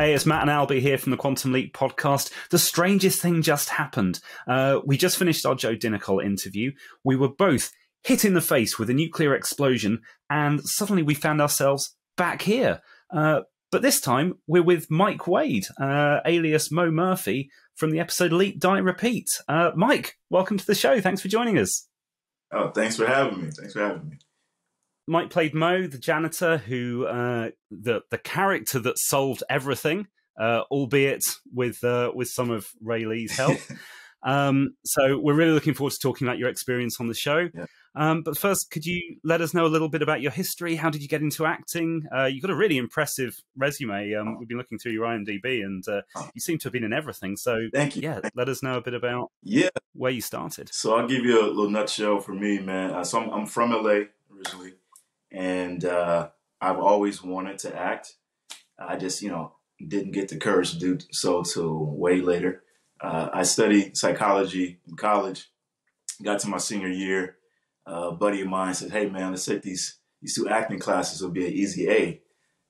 Hey, it's Matt and Albie here from the Quantum Leap Podcast. The strangest thing just happened. We just finished our Joe Dinical interview. We were both hit in the face with a nuclear explosion, and suddenly we found ourselves back here. But this time, we're with Mike Wade, alias Moe Murphy, from the episode Leap, Die, Repeat. Mike, welcome to the show. Thanks for joining us. Oh, thanks for having me. Thanks for having me. Mike played Moe, the janitor, who the character that solved everything, albeit with some of Ray Lee's help. So we're really looking forward to talking about your experience on the show. Yeah. But first, could you let us know a little bit about your history? How did you get into acting? You've got a really impressive resume. We've been looking through your IMDb, and you seem to have been in everything. So thank you. Yeah, let us know a bit about where you started. So I'll give you a little nutshell for me, man. So I'm from LA originally. And I've always wanted to act. I just, you know, didn't get the courage to do so till way later. I studied psychology in college, got to my senior year. A buddy of mine said, hey, man, let's take these two acting classes. It'll be an easy A.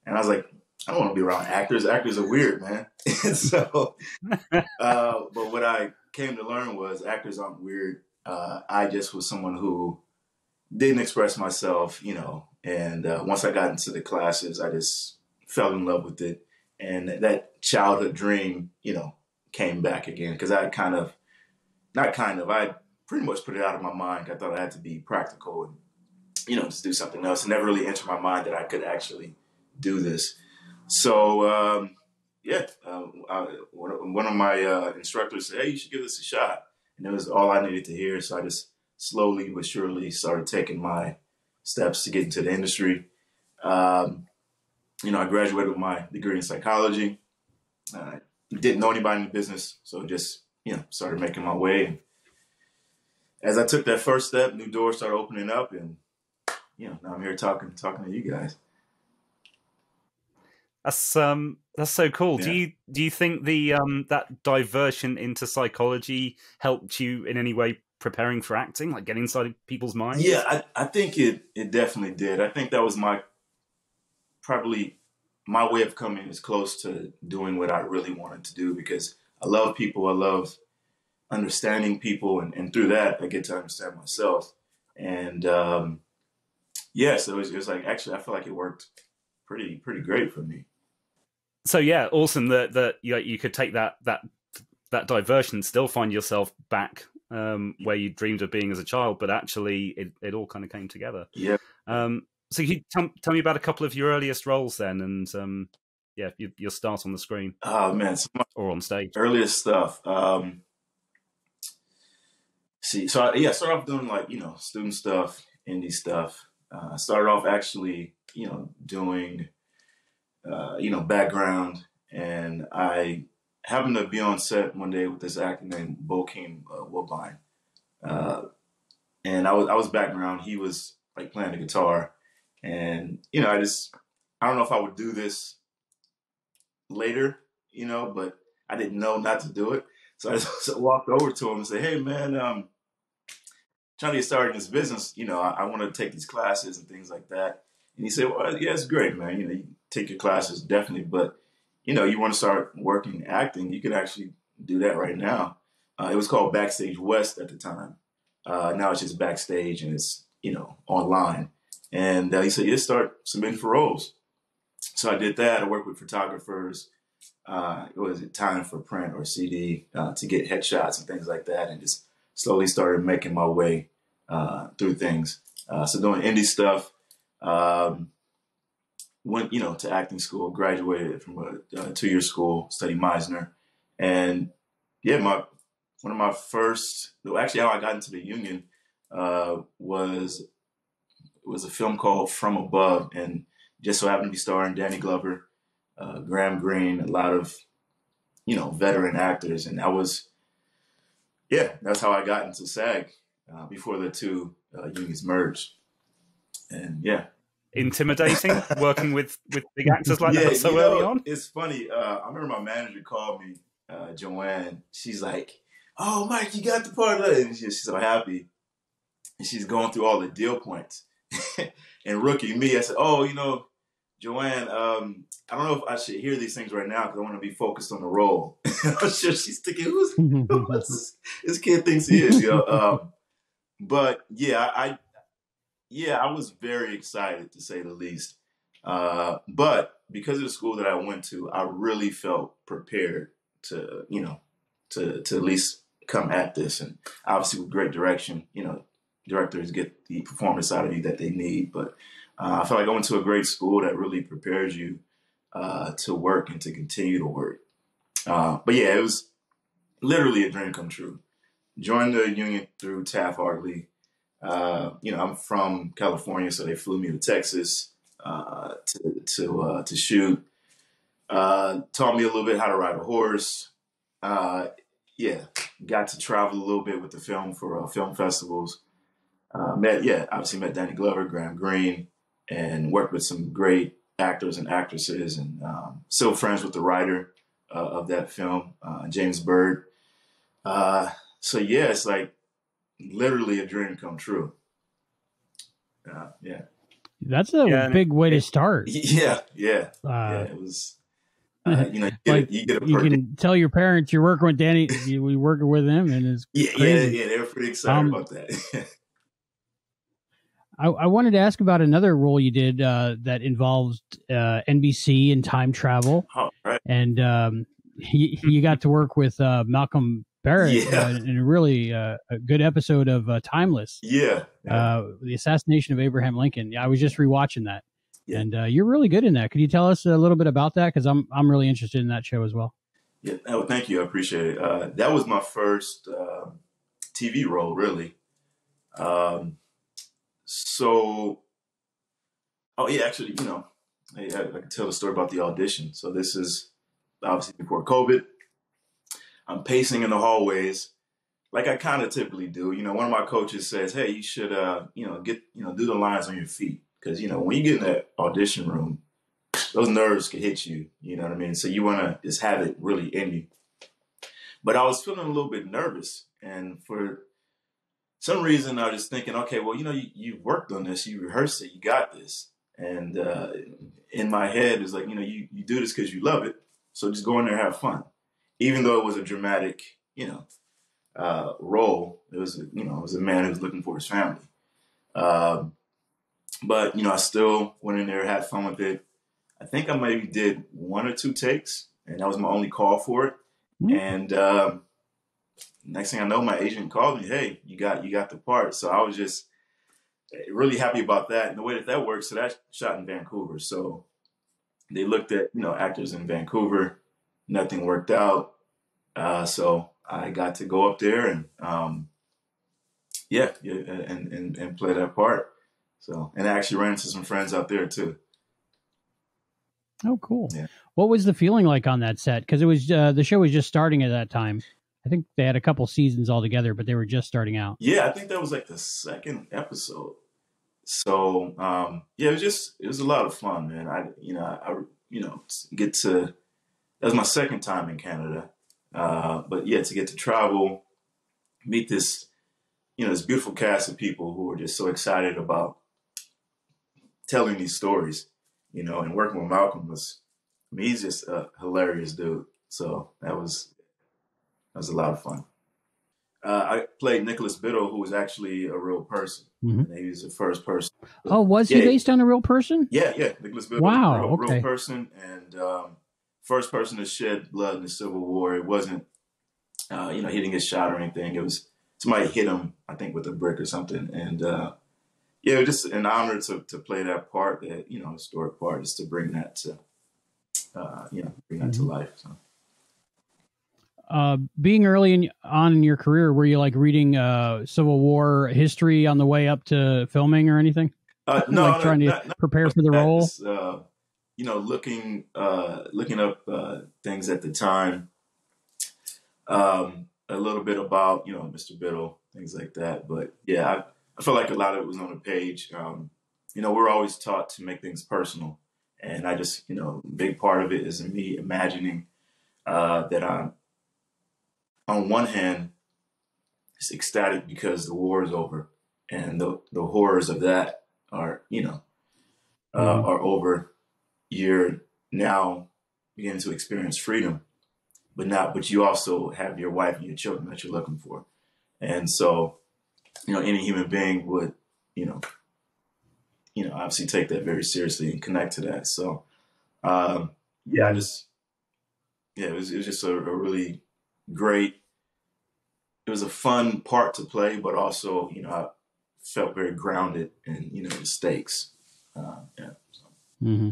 And I was like, I don't want to be around actors. Actors are weird, man. So, but what I came to learn was actors aren't weird. I just was someone who didn't express myself, you know. And once I got into the classes, I just fell in love with it. And that childhood dream, you know, came back again. Because I kind of, not kind of, I pretty much put it out of my mind. I thought I had to be practical and, you know, just do something else. It never really entered my mind that I could actually do this. So, one of my instructors said, hey, you should give this a shot. And it was all I needed to hear. So I just slowly but surely started taking my steps to get into the industry. You know, I graduated with my degree in psychology. Didn't know anybody in the business, so just, you know, started making my way. And as I took that first step, new doors started opening up, and, you know, now I'm here talking to you guys. That's so cool. Yeah. Do you think the that diversion into psychology helped you in any way preparing for acting, like getting inside people's minds? Yeah, I think it definitely did. I think that was probably my way of coming as close to doing what I really wanted to do, because I love people. I love understanding people. And through that, I get to understand myself. And so it was like, actually, I feel like it worked pretty great for me. So yeah, awesome that you could take that diversion, still find yourself back where you dreamed of being as a child, but actually it all kind of came together. Yeah. So can you tell me about a couple of your earliest roles then, and your start on the screen? Oh man, so or on stage. Earliest stuff. I started off doing, like, you know, student stuff, indie stuff. I started off actually, you know, doing you know, background, and I happened to be on set one day with this actor named Bokeem Woodbine. And I was background. He was like playing the guitar. And, you know, I don't know if I would do this later, you know, but I didn't know not to do it. So I just walked over to him and said, hey, man, trying to get started in this business. You know, I want to take these classes and things like that. And he said, well, yeah, it's great, man. You know, you take your classes, definitely. But, you know, you want to start working acting, you could actually do that right now. It was called Backstage West at the time. Now it's just Backstage, and it's, you know, online. And he said, just start submitting for roles. So I did that. I worked with photographers. It was time for print or CD to get headshots and things like that, and just slowly started making my way through things. So doing indie stuff. Went, you know, to acting school, graduated from a two-year school, studied Meisner. And yeah, how I got into the union was a film called From Above, and just so happened to be starring Danny Glover, Graham Greene, a lot of, you know, veteran actors. And that's how I got into SAG before the two unions merged. And yeah. Intimidating working with big actors like that so early on? It's funny. I remember my manager called me, Joanne. She's like, oh, Mike, you got the part of it. And she's so happy. And she's going through all the deal points. And rookie me, I said, oh, you know, Joanne, I don't know if I should hear these things right now because I want to be focused on the role. I'm sure she's thinking, who's this kid thinks he is, you know? But yeah, I was very excited, to say the least. But because of the school that I went to, I really felt prepared to, you know, to at least come at this. And obviously with great direction, you know, directors get the performance out of you that they need. But I feel like going to a great school that really prepares you to work and to continue to work. But yeah, it was literally a dream come true. Joined the union through Taft Hartley. You know, I'm from California, so they flew me to Texas to shoot. Taught me a little bit how to ride a horse. Yeah, got to travel a little bit with the film for film festivals. Obviously met Danny Glover, Graham Greene, and worked with some great actors and actresses, and still friends with the writer of that film, James Byrd. So yeah, it's like literally a dream come true. Yeah, that's a big way to start. Yeah, it was. You know, you can tell your parents you're working with Danny. We working with him, and it's crazy. They were pretty excited about that. I wanted to ask about another role you did that involved NBC and time travel. Oh, right. And you got to work with Malcolm Barrett in a really a good episode of Timeless. Yeah. The assassination of Abraham Lincoln. I was just rewatching that. Yeah. And you're really good in that. Could you tell us a little bit about that? Because I'm really interested in that show as well. Yeah. Oh, thank you. I appreciate it. That was my first TV role, really. So, oh yeah, actually, you know, I can tell the story about the audition. So this is obviously before COVID. I'm pacing in the hallways, like I kind of typically do. You know, one of my coaches says, "Hey, you should, do the lines on your feet, because you know when you get in that audition room, those nerves can hit you. You know what I mean? So you want to just have it really in you." But I was feeling a little bit nervous, and for some reason, I was just thinking, okay, well, you know, you've worked on this, you rehearsed it, you got this. And in my head, it's like, you know, you do this because you love it. So just go in there and have fun. Even though it was a dramatic, you know, role, it was, you know, it was a man who was looking for his family. But, you know, I still went in there, had fun with it. I think I maybe did 1 or 2 takes, and that was my only call for it. Mm-hmm. And next thing I know, my agent called me, "Hey, you got the part." So I was just really happy about that. And the way that works, so that shot in Vancouver. So they looked at, you know, actors in Vancouver, nothing worked out. So I got to go up there and, and play that part. So, and I actually ran into some friends out there too. Oh, cool. Yeah. What was the feeling like on that set? 'Cause it was, the show was just starting at that time. I think they had a couple seasons altogether, but they were just starting out. Yeah, I think that was like the second episode. So it was a lot of fun, man. That was my second time in Canada, but yeah, to get to travel, meet this, you know, this beautiful cast of people who are just so excited about telling these stories, you know, and working with Malcolm he's just a hilarious dude. So that was a lot of fun. I played Nicholas Biddle, who was actually a real person. Mm-hmm. He was the first person. Oh, was he based on a real person? Yeah, yeah. Nicholas Biddle was a real person, and first person to shed blood in the Civil War. It wasn't, you know, he didn't get shot or anything. It was somebody hit him, I think, with a brick or something. And it was just an honor to play that part, that, you know, historic part, is to bring that to, bring that to life. So. Being early on in your career, were you like reading Civil War history on the way up to filming or anything? No, like trying to prepare for the role. You know, looking up things at the time. A little bit about, you know, Mr. Biddle, things like that. But yeah, I felt like a lot of it was on the page. You know, we're always taught to make things personal, and I just, you know, a big part of it is me imagining that I'm. On one hand, it's ecstatic because the war is over, and the horrors of that are, you know, are over. you're now beginning to experience freedom, but you also have your wife and your children that you're looking for. And so, you know, any human being would, you know, obviously take that very seriously and connect to that. So, yeah, it was just a really great, it was a fun part to play, but also, you know, I felt very grounded in, you know, the stakes. Yeah. So. Mm-hmm.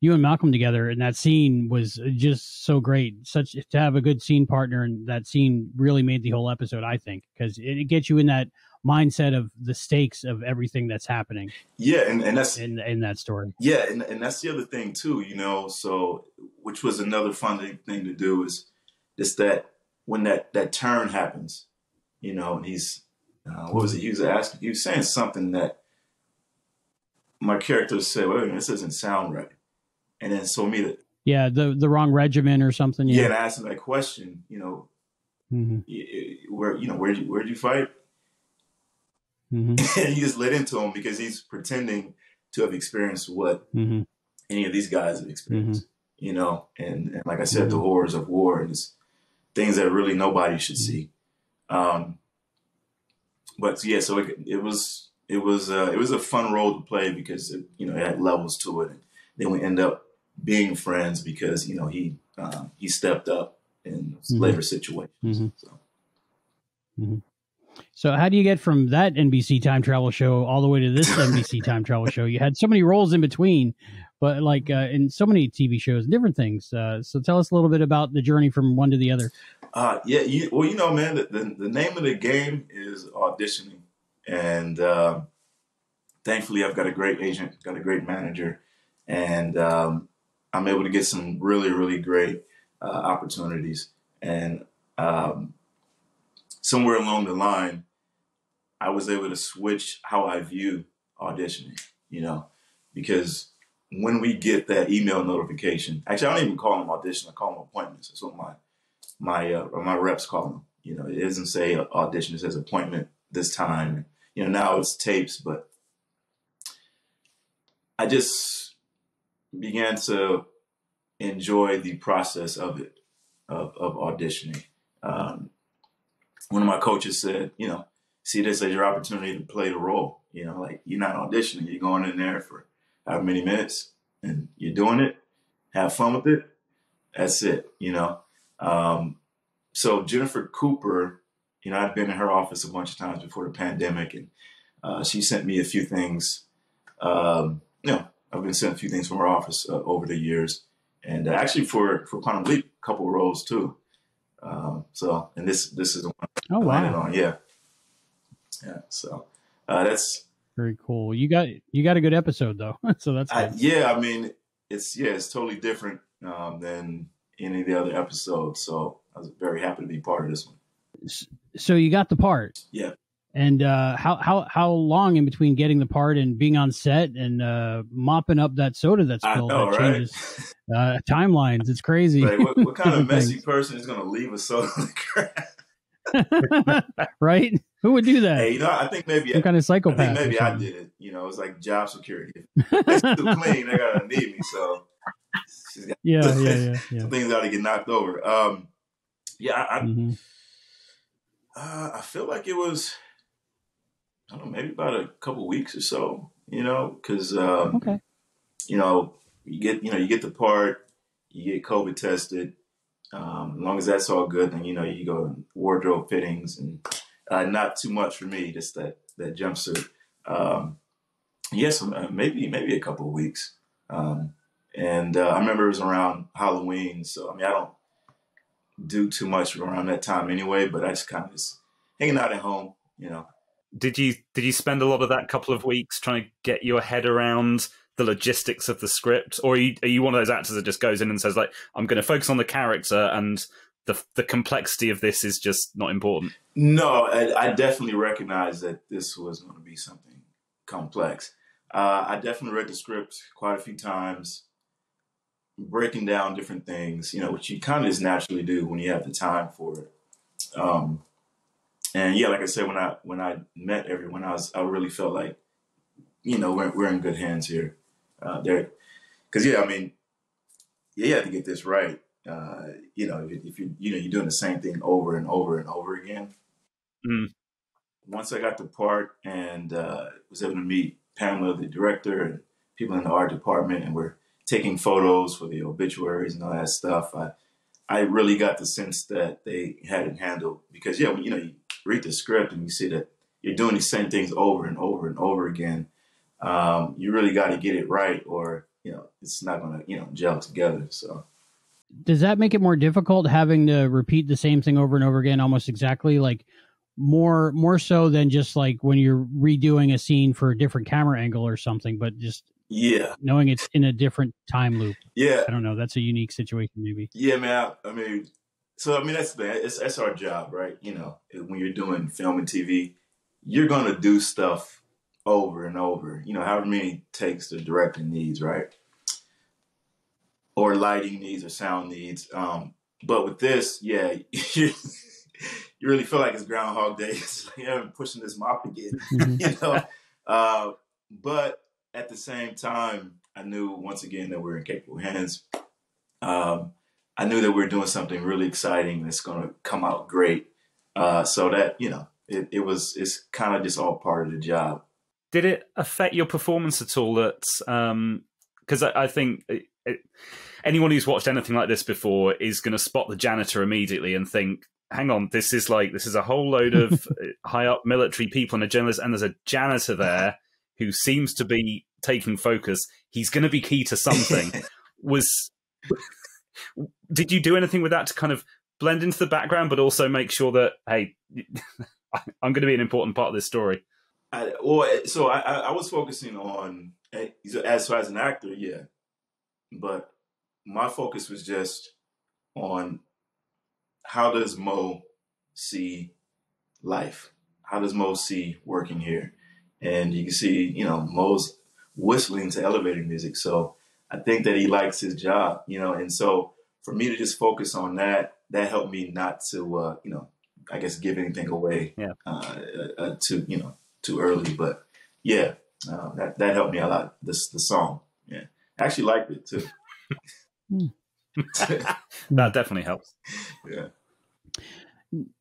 You and Malcolm together in that scene was just so great. Such to have a good scene partner, and that scene really made the whole episode, I think, because it gets you in that mindset of the stakes of everything that's happening. Yeah, and that's in that story. Yeah, and that's the other thing too, you know. So, which was another fun thing to do is just that when that turn happens, you know, and he's what was it? He was saying something that my character said, "Wait a minute, this doesn't sound right." And then so me that yeah, the wrong regiment or something. Yeah, yeah, and I asked him that question, you know, where'd you fight? Mm-hmm. And he just lit into him because he's pretending to have experienced what any of these guys have experienced, you know. And like I said, the horrors of war and things that really nobody should see. But yeah, so it was a fun role to play because it, you know, it had levels to it. Then we end up being friends because, you know, he stepped up in later situations. So how do you get from that NBC time travel show all the way to this NBC time travel show? You had so many roles in between, but like in so many TV shows, different things. So tell us a little bit about the journey from one to the other. Yeah. Well, you know, man, the name of the game is auditioning. And thankfully, I've got a great agent, got a great manager. And I'm able to get some really, really great opportunities. And somewhere along the line, I was able to switch how I view auditioning, you know, because when we get that email notification, actually, I don't even call them audition. I call them appointments. That's what my reps call them. You know, it doesn't say audition. It says appointment this time. You know, now it's tapes, but I just began to enjoy the process of it, of auditioning. One of my coaches said, you know, see this as your opportunity to play the role. You know, like you're not auditioning, you're going in there for however many minutes and you're doing it, have fun with it. That's it, you know? So Jennifer Cooper, you know, I'd been in her office a bunch of times before the pandemic and she sent me a few things, you know, I've been sent a few things from her office over the years, and actually for Quantum Leap, a couple of roles too. So, and this is the one I landed on. Yeah. Yeah. So, that's very cool. You got a good episode though. So that's, yeah. I mean, it's totally different, than any of the other episodes. So I was very happy to be part of this one. So you got the part. Yeah. And how long in between getting the part and being on set and mopping up that soda that's spilled? I know, that changes, right? Timelines. It's crazy. Right. What kind of messy person is going to leave a soda in the ground? Right? Who would do that? Hey, you know, I think maybe some kind of psychopath. I think maybe I did it. You know, it's like job security. It's too clean. They're going to need me. So yeah. Some things ought to get knocked over. I feel like it was. I don't know, maybe about a couple of weeks or so, you know, because, you know, you get the part, you get COVID tested. As long as that's all good, then, you know, you go wardrobe fittings and not too much for me, just that jumpsuit. Maybe a couple of weeks. I remember it was around Halloween. So, I mean, I don't do too much around that time anyway, but I just kind of just hanging out at home, you know. Did you spend a lot of that couple of weeks trying to get your head around the logistics of the script, or are you one of those actors that just goes in and says like, I'm going to focus on the character and the complexity of this is just not important? No, I definitely recognized that this was going to be something complex. I definitely read the script quite a few times, breaking down different things, you know, which you kind of just naturally do when you have the time for it. And yeah, like I said, when I met everyone, I really felt like, you know, we're in good hands here, there, because yeah, I mean, you have to get this right. You know, if you, you know, you're doing the same thing over and over and over again. Mm. Once I got the part and was able to meet Pamela, the director, and people in the art department, and we're taking photos for the obituaries and all that stuff, I really got the sense that they had it handled. Because, yeah, you know, you read the script and you see that you're doing the same things over and over and over again. You really got to get it right, or, you know, it's not going to, you know, gel together. So does that make it more difficult having to repeat the same thing over and over again, almost exactly, like more so than just like when you're redoing a scene for a different camera angle or something, but just knowing it's in a different time loop? Yeah. I don't know. That's a unique situation maybe. Yeah, man. I mean, that's our job, right? You know, when you're doing film and TV, you're going to do stuff over and over, you know, however many takes the director needs, right? Or lighting needs or sound needs. But with this, yeah, you really feel like it's Groundhog Day. It's like, yeah, I'm pushing this mop again, you know? But at the same time, I knew once again that we're in capable hands. I knew that we're doing something really exciting that's going to come out great. So that, you know, it's kind of just all part of the job. Did it affect your performance at all? That, because I think anyone who's watched anything like this before is going to spot the janitor immediately and think, hang on, this is a whole load of high up military people and a journalist, and there's a janitor there who seems to be taking focus. He's going to be key to something. Did you do anything with that to kind of blend into the background, but also make sure that, hey, I'm going to be an important part of this story? So I was focusing on, as an actor, yeah. But my focus was just on how does Moe see life? How does Moe see working here? And you can see, you know, Moe's whistling to elevator music. So I think that he likes his job, you know. And so for me to just focus on that, that helped me not to, you know, I guess give anything away too early. But yeah, that helped me a lot. The song, yeah, I actually liked it too. That definitely helps. Yeah.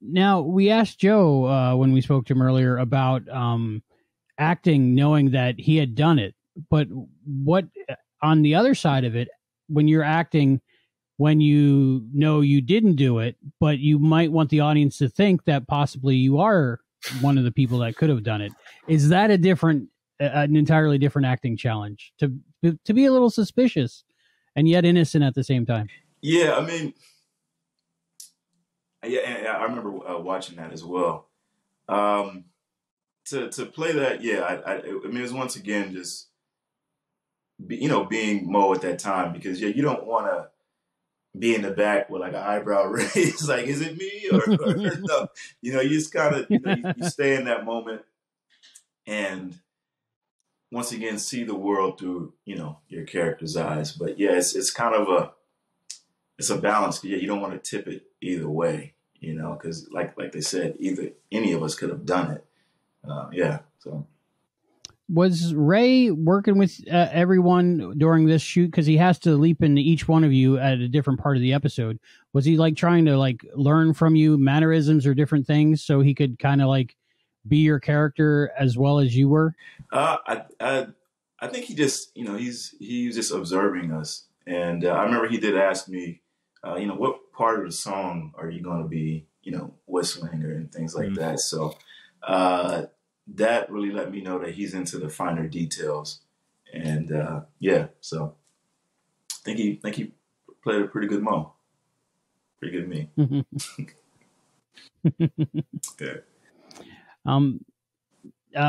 Now, we asked Joe when we spoke to him earlier about acting, knowing that he had done it. But what on the other side of it, when you're acting, when you know you didn't do it, but you might want the audience to think that possibly you are one of the people that could have done it. Is that a different, an entirely different acting challenge, to be a little suspicious and yet innocent at the same time? Yeah, I mean, yeah, I remember watching that as well. To play that, yeah, I mean, it was once again just, you know, being Moe at that time, because yeah, you don't want to be in the back with like an eyebrow raise, like, is it me? Or no. You know, you just kind of, you know, you stay in that moment and once again, see the world through, you know, your character's eyes. But yeah, it's kind of a balance. Yeah. You don't want to tip it either way, you know, cause like they said, either any of us could have done it. Yeah. So was Ray working with everyone during this shoot? Because he has to leap into each one of you at a different part of the episode. Was he like trying to like learn from you mannerisms or different things so he could kind of like be your character as well as you were? I think he just, you know, he was just observing us. And I remember he did ask me, you know, what part of the song are you going to be, you know, whistling or and things like that. So that really let me know that he's into the finer details. And yeah, so I think he played a pretty good Moe. Pretty good me. Yeah.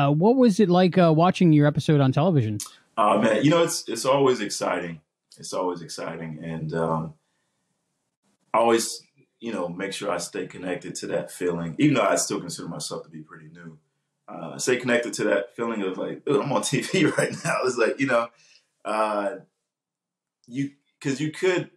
What was it like watching your episode on television? Man, you know, it's always exciting. It's always exciting. And I always, you know, make sure I stay connected to that feeling, even though I still consider myself to be pretty new. Stay connected to that feeling of like, dude, I'm on TV right now. It's like, you know, because you could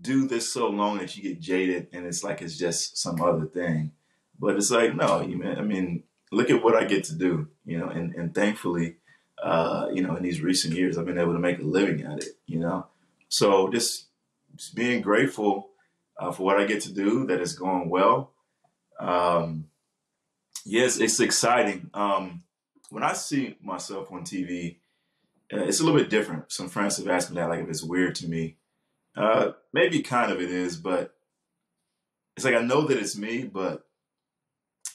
do this so long that you get jaded and it's like it's just some other thing. But it's like, no, you man, I mean, look at what I get to do, you know, and thankfully, you know, in these recent years, I've been able to make a living at it, you know. So just just being grateful for what I get to do, that it's going well. Yes, it's exciting. When I see myself on TV, it's a little bit different. Some friends have asked me that, like, if it's weird to me. Maybe kind of it is, but it's like I know that it's me, but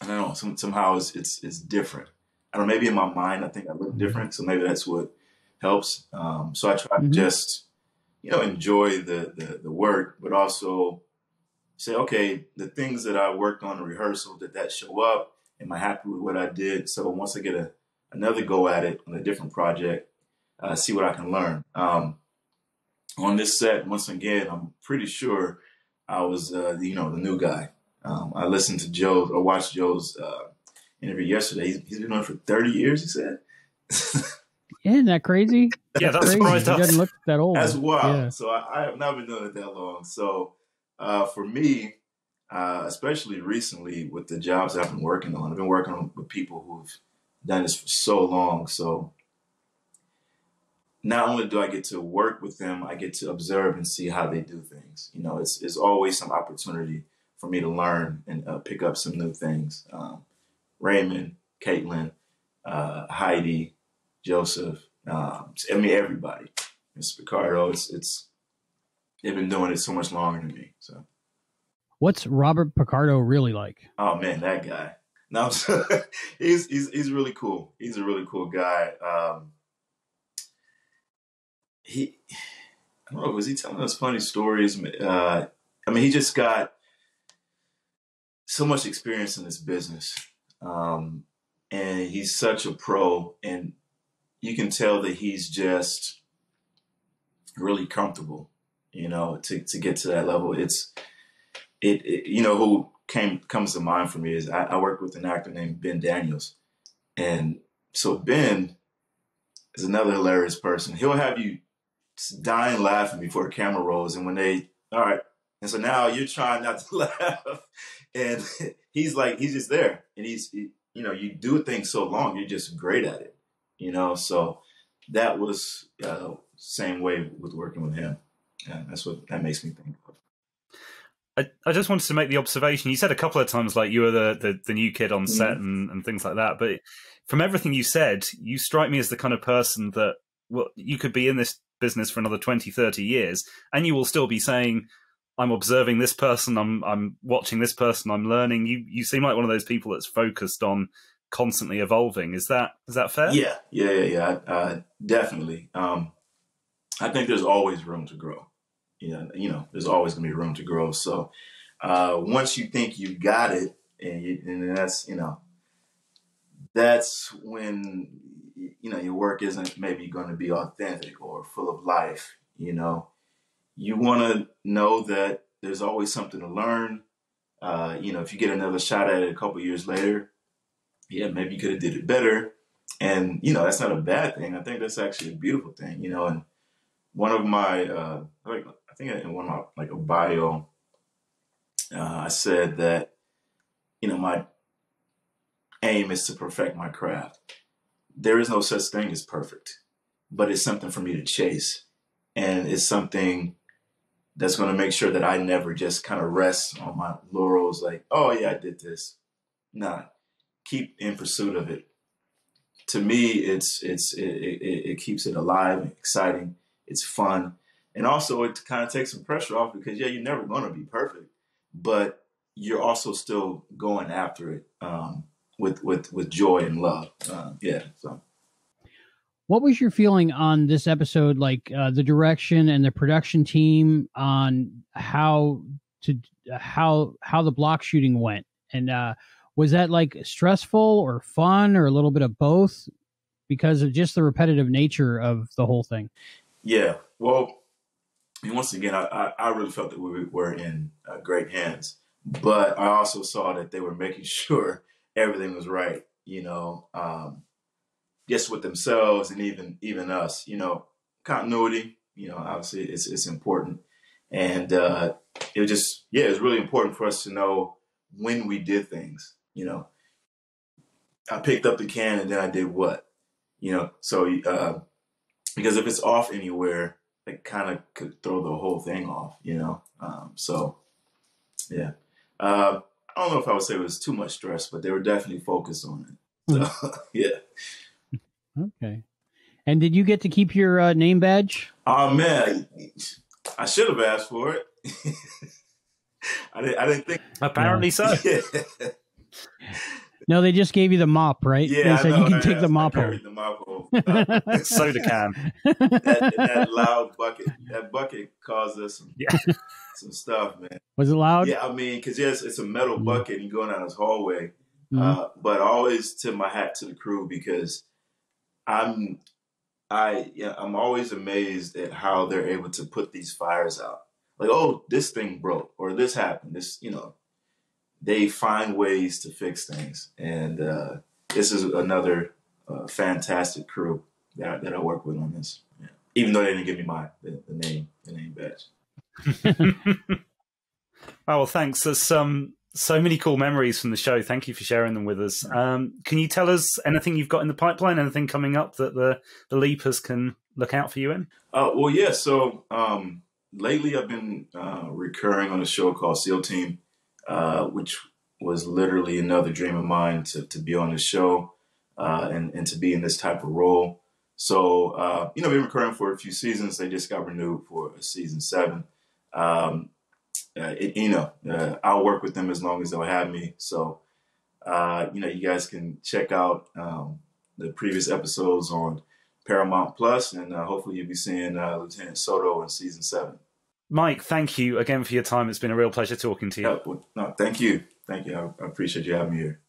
I don't know, somehow it's different. I don't know, maybe in my mind I think I look different, so maybe that's what helps. So I try to just, you know, enjoy the work, but also say, okay, the things that I worked on in rehearsal, did that show up? Am I happy with what I did? So once I get another go at it on a different project, see what I can learn. On this set, once again, I'm pretty sure I was, the new guy. I listened to Joe's or watched Joe's interview yesterday. He's been on for 30 years, he said. Yeah, isn't that crazy? Yeah, that's crazy. He doesn't look that old. That's wild. Yeah. So I have not been doing it that long. So for me, especially recently with the jobs that I've been working on, I've been working on with people who've done this for so long. So not only do I get to work with them, I get to observe and see how they do things. You know, it's always some opportunity for me to learn and pick up some new things. Raymond, Caitlin, Heidi, Joseph, everybody. It's Picardo. They've been doing it so much longer than me. So, what's Robert Picardo really like? Oh man, that guy. No, he's really cool. He's a really cool guy. I don't know, was he telling us funny stories? He just got so much experience in this business. And he's such a pro, and you can tell that he's just really comfortable, you know, to get to that level. Comes to mind for me is I worked with an actor named Ben Daniels. And so Ben is another hilarious person. He'll have you dying laughing before the camera rolls. And when they, all right. And so now you're trying not to laugh. And he's just there. And you do things so long, you're just great at it, you know? So that was same way with working with him. Yeah, that's what that makes me think of. I just wanted to make the observation. You said a couple of times, like, you were the new kid on set and things like that. But from everything you said, you strike me as the kind of person that, well, you could be in this business for another 20, 30 years, and you will still be saying, I'm observing this person, I'm watching this person, I'm learning. You seem like one of those people that's focused on constantly evolving. Is that fair? Yeah. Definitely. I think there's always room to grow. You know, there's always going to be room to grow. So once you think you got it, and that's, you know, that's when, you know, your work isn't maybe going to be authentic or full of life. You know, you want to know that there's always something to learn. You know, if you get another shot at it a couple years later, yeah, maybe you could have did it better. And, you know, that's not a bad thing. I think that's actually a beautiful thing, you know, and one of my, I think in one of my, like, a bio, I said that, you know, my aim is to perfect my craft. There is no such thing as perfect, but it's something for me to chase. And it's something that's going to make sure that I never just kind of rest on my laurels, like, oh yeah, I did this. Nah, keep in pursuit of it. To me, it keeps it alive and exciting. It's fun. And also it kind of takes some pressure off because, yeah, you're never going to be perfect, but you're also still going after it with joy and love. So what was your feeling on this episode, like the direction and the production team on how the block shooting went? And was that, like, stressful or fun or a little bit of both because of just the repetitive nature of the whole thing? Yeah. Well, once again, I really felt that we were in great hands, but I also saw that they were making sure everything was right, you know, just with themselves and even us, you know, continuity, you know, obviously it's important. And it was just, yeah, it was really important for us to know when we did things, you know, I picked up the can and then I did what, you know, so, because if it's off anywhere, that kind of could throw the whole thing off, you know? So, yeah. I don't know if I would say it was too much stress, but they were definitely focused on it. So, yeah. Okay. And did you get to keep your name badge? Oh, man. I should have asked for it. I didn't think. Apparently so. Yeah. No, they just gave you the mop, right? Yeah, they said you can take the mop home. The mop home. Soda can. That loud bucket. That bucket caused us some stuff, man. Was it loud? Yeah, I mean, because yes, it's a metal bucket and you're going down this hallway. Mm-hmm. But I always tip my hat to the crew because I'm always amazed at how they're able to put these fires out. Like, oh, this thing broke or this happened. This, you know. They find ways to fix things. And this is another fantastic crew that I work with on this. Yeah. Even though they didn't give me the name badge. Oh, well, thanks. There's so many cool memories from the show. Thank you for sharing them with us. Can you tell us anything you've got in the pipeline, anything coming up that the Leapers can look out for you in? Well, yeah. So lately I've been recurring on a show called Seal Team. Which was literally another dream of mine to be on the show and to be in this type of role. So, you know, been recurring for a few seasons. They just got renewed for season 7. I'll work with them as long as they'll have me. So, you know, you guys can check out the previous episodes on Paramount Plus, and hopefully you'll be seeing Lieutenant Soto in season 7. Mike, thank you again for your time. It's been a real pleasure talking to you. No, thank you. Thank you. I appreciate you having me here.